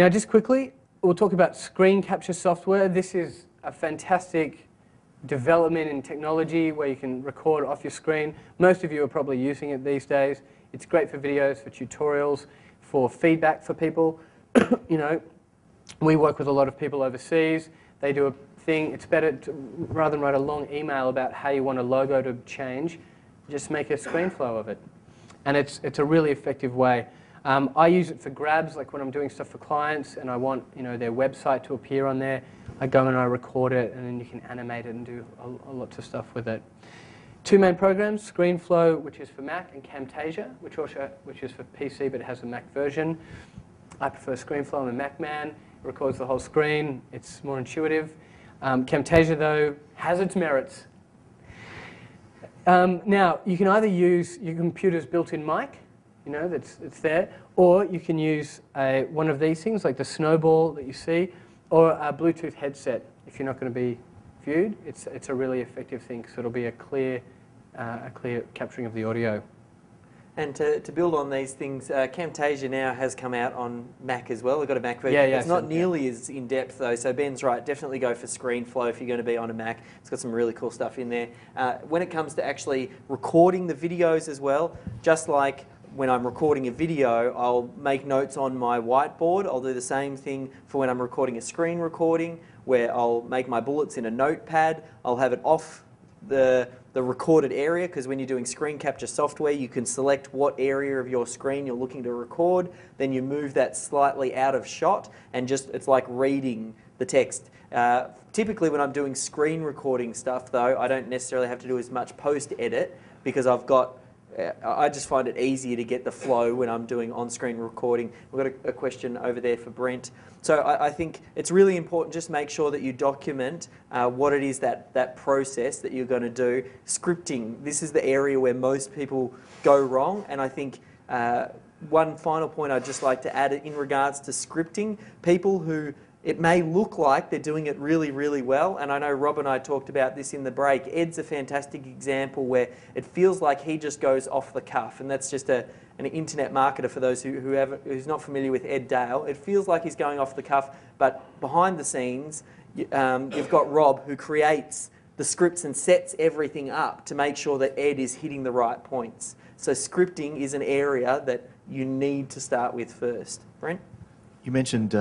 Now, just quickly, we'll talk about screen capture software. This is a fantastic development in technology where you can record off your screen. Most of you are probably using it these days. It's great for videos, for tutorials, for feedback for people. You know, we work with a lot of people overseas. They do a thing. It's better to, rather than write a long email about how you want a logo to change, just make a ScreenFlow of it. And it's a really effective way. I use it for grabs, like when I'm doing stuff for clients and I want, you know, their website to appear on there. I go and I record it, and then you can animate it and do lots of stuff with it. Two main programs, ScreenFlow, which is for Mac, and Camtasia, which is for PC but has a Mac version. I prefer ScreenFlow. I'm a Mac man. It records the whole screen. It's more intuitive. Camtasia, though, has its merits. Now, you can either use your computer's built-in mic, you know, it's there, or you can use one of these things, like the Snowball that you see, or a Bluetooth headset if you're not going to be viewed. It's a really effective thing because it'll be a clear capturing of the audio. And to build on these things, Camtasia now has come out on Mac as well. We've got a Mac version. Yeah, it's not nearly as in-depth, though, so Ben's right. Definitely go for ScreenFlow if you're going to be on a Mac. It's got some really cool stuff in there. When it comes to actually recording the videos as well, just like when I'm recording a video, I'll make notes on my whiteboard. I'll do the same thing for when I'm recording a screen recording, where I'll make my bullets in a notepad. I'll have it off the recorded area, because when you're doing screen capture software, you can select what area of your screen you're looking to record, then you move that slightly out of shot, and just it's like reading the text. Typically when I'm doing screen recording stuff, though, I don't necessarily have to do as much post-edit, because I've got, I just find it easier to get the flow when I'm doing on-screen recording. We've got a question over there for Brent. So I think it's really important, just make sure that you document what it is that process that you're going to do. Scripting, this is the area where most people go wrong, and I think one final point I'd just like to add in regards to scripting, people who, it may look like they're doing it really, really well, and I know Rob and I talked about this in the break. Ed's a fantastic example where it feels like he just goes off the cuff, and that's just an internet marketer for those who's not familiar with Ed Dale. It feels like he's going off the cuff, but behind the scenes, you've got Rob, who creates the scripts and sets everything up to make sure that Ed is hitting the right points. So scripting is an area that you need to start with first. Brent? You mentioned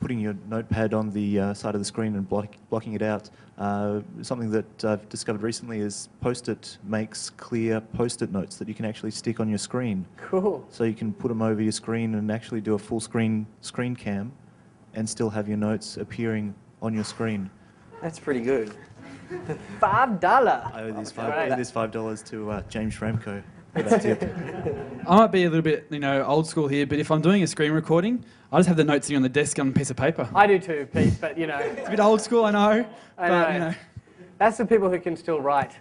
putting your notepad on the side of the screen and blocking it out. Something that I've discovered recently is Post-it makes clear Post-it notes that you can actually stick on your screen. Cool. So you can put them over your screen and actually do a full screen cam and still have your notes appearing on your screen. That's pretty good. $5. I owe these $5 to James Schramko. I might be a little bit, you know, old school here, but if I'm doing a screen recording, I just have the notes sitting on the desk on a piece of paper. I do too, Pete, but you know. It's a bit old school, I know. You know. That's the people who can still write.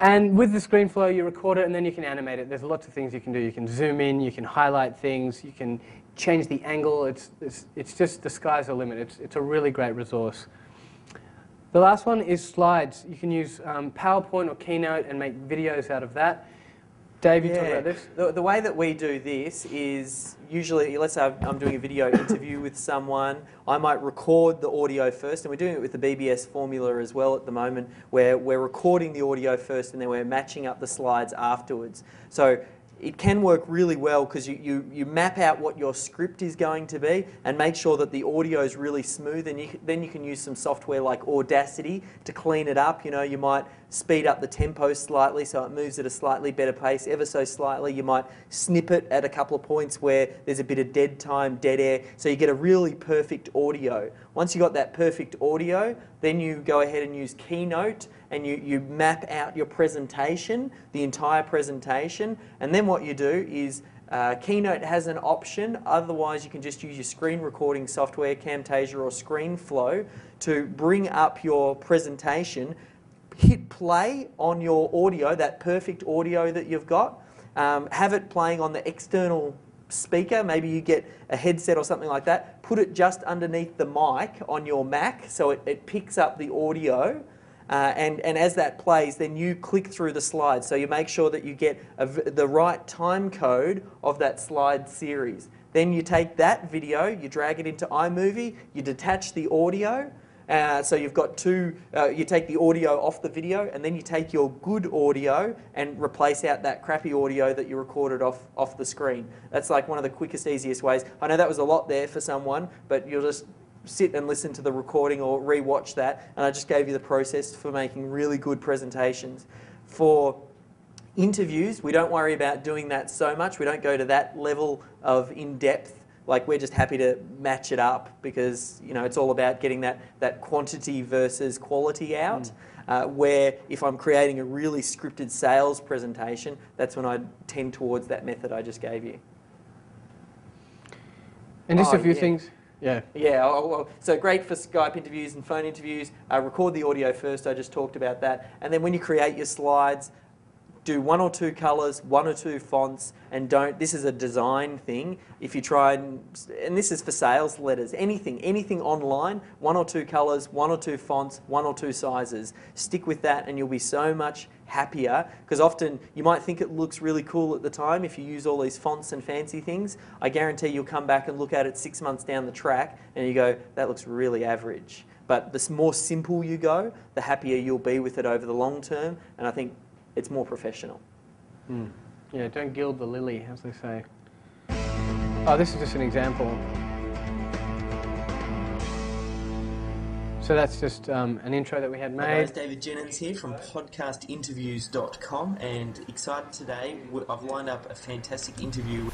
And with the ScreenFlow, you record it and then you can animate it. There's lots of things you can do. You can zoom in, you can highlight things, you can change the angle. It's just the sky's the limit. It's a really great resource. The last one is slides. You can use PowerPoint or Keynote and make videos out of that. Dave, you talk about this? The way that we do this is usually, let's say I'm doing a video interview with someone, I might record the audio first, and we're doing it with the BBS formula as well at the moment, where we're recording the audio first and then we're matching up the slides afterwards. So it can work really well because you map out what your script is going to be and make sure that the audio is really smooth, and then you can use some software like Audacity to clean it up. You know, you might speed up the tempo slightly so it moves at a slightly better pace, ever so slightly. You might snip it at a couple of points where there's a bit of dead time, dead air, so you get a really perfect audio. Once you got that perfect audio, then you go ahead and use Keynote and you map out your presentation, the entire presentation, and then what you do is Keynote has an option, otherwise you can just use your screen recording software, Camtasia or ScreenFlow, to bring up your presentation, hit play on your audio, that perfect audio that you've got, have it playing on the external speaker, maybe you get a headset or something like that, put it just underneath the mic on your Mac so it picks up the audio, and as that plays, then you click through the slides, so you make sure that you get the right time code of that slide series. Then you take that video, you drag it into iMovie, you detach the audio. So you've got two, you take the audio off the video, and then you take your good audio and replace out that crappy audio that you recorded off the screen. That's like one of the quickest, easiest ways. I know that was a lot there for someone, but you'll just sit and listen to the recording or re-watch that, and I just gave you the process for making really good presentations. For interviews, we don't worry about doing that so much. We don't go to that level of in-depth. Like, we're just happy to match it up because, you know, it's all about getting that quantity versus quality out. Where if I'm creating a really scripted sales presentation, that's when I tend towards that method I just gave you. And just a few things. Yeah. Yeah. So great for Skype interviews and phone interviews. Record the audio first. I just talked about that. And then when you create your slides, do one or two colours, one or two fonts, and don't, this is a design thing. If you try and this is for sales letters, anything online, one or two colours, one or two fonts, one or two sizes. Stick with that and you'll be so much happier, because often you might think it looks really cool at the time if you use all these fonts and fancy things. I guarantee you'll come back and look at it 6 months down the track and you go, that looks really average. But the more simple you go, the happier you'll be with it over the long term, and I think it's more professional. Yeah, don't gild the lily, as they say. Oh, this is just an example. So that's just an intro that we had made. Hi guys, David Jennings here from podcastinterviews.com, and excited today. I've lined up a fantastic interview.